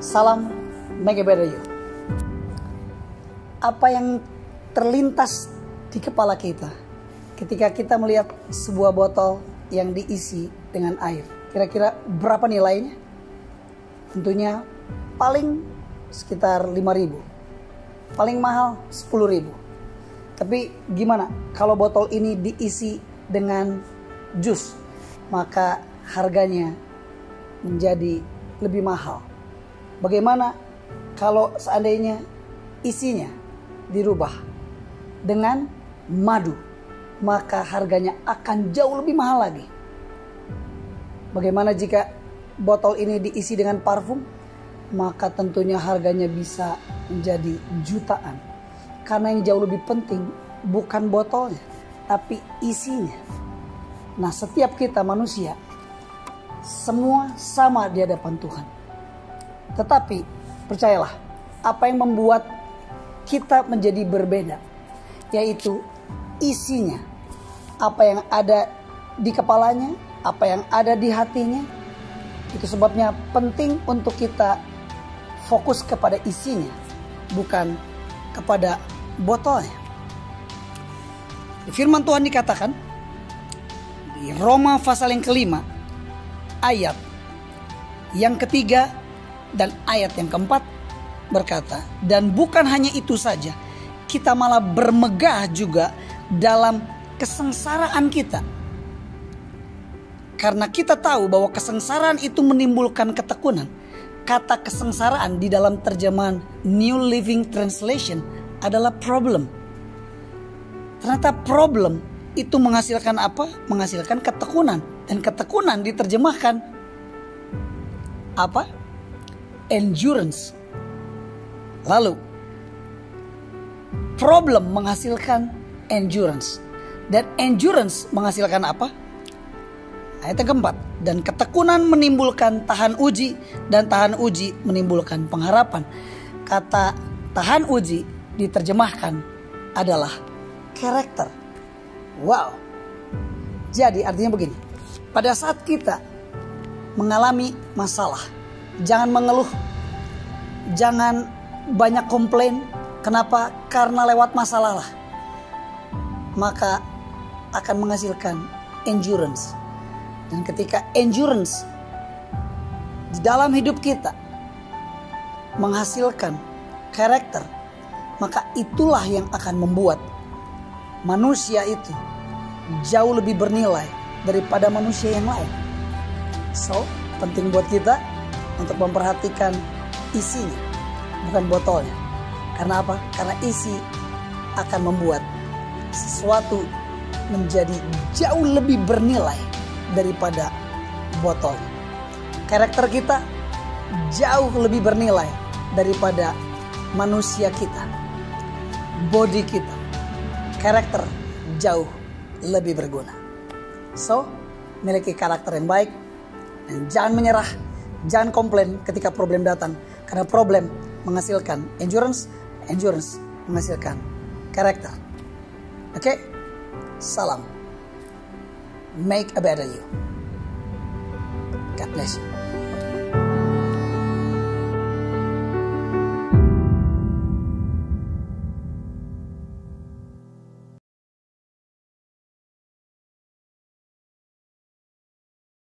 Salam, Make a better you. Apa yang terlintas di kepala kita ketika kita melihat sebuah botol yang diisi dengan air, kira-kira berapa nilainya? Tentunya paling sekitar 5.000, paling mahal 10.000. Tapi gimana kalau botol ini diisi dengan jus? Maka harganya menjadi lebih mahal. Bagaimana kalau seandainya isinya dirubah dengan madu? Maka harganya akan jauh lebih mahal lagi. Bagaimana jika botol ini diisi dengan parfum? Maka tentunya harganya bisa menjadi jutaan. Karena yang jauh lebih penting bukan botolnya, tapi isinya. Nah, setiap kita manusia semua sama di hadapan Tuhan. Tetapi percayalah, apa yang membuat kita menjadi berbeda yaitu isinya. Apa yang ada di kepalanya, apa yang ada di hatinya. Itu sebabnya penting untuk kita fokus kepada isinya, bukan kepada botolnya. Di firman Tuhan dikatakan di Roma pasal yang kelima ayat yang ketiga dan ayat yang keempat berkata, dan bukan hanya itu saja, kita malah bermegah juga dalam kesengsaraan kita. Karena kita tahu bahwa kesengsaraan itu menimbulkan ketekunan. Kata kesengsaraan di dalam terjemahan New Living Translation adalah problem. Ternyata problem itu menghasilkan apa? Menghasilkan ketekunan. Dan ketekunan diterjemahkan apa? Endurance. Lalu problem menghasilkan endurance. Dan endurance menghasilkan apa? Ayat yang keempat. Dan ketekunan menimbulkan tahan uji. Dan tahan uji menimbulkan pengharapan. Kata tahan uji diterjemahkan adalah karakter. Wow. Jadi artinya begini. Pada saat kita mengalami masalah, jangan mengeluh. Jangan banyak komplain. Kenapa? Karena lewat masalah lah. Maka akan menghasilkan endurance. Dan ketika endurance di dalam hidup kita menghasilkan karakter, maka itulah yang akan membuat manusia itu jauh lebih bernilai daripada manusia yang lain. So, penting buat kita untuk memperhatikan isinya, bukan botolnya. Karena apa? Karena isi akan membuat sesuatu menjadi jauh lebih bernilai daripada botol. Karakter kita jauh lebih bernilai daripada manusia kita. Body kita, karakter jauh lebih berguna. So, miliki karakter yang baik dan jangan menyerah, jangan komplain ketika problem datang. Karena problem menghasilkan endurance, endurance menghasilkan karakter. Oke? Salam. Make a better you. God bless you.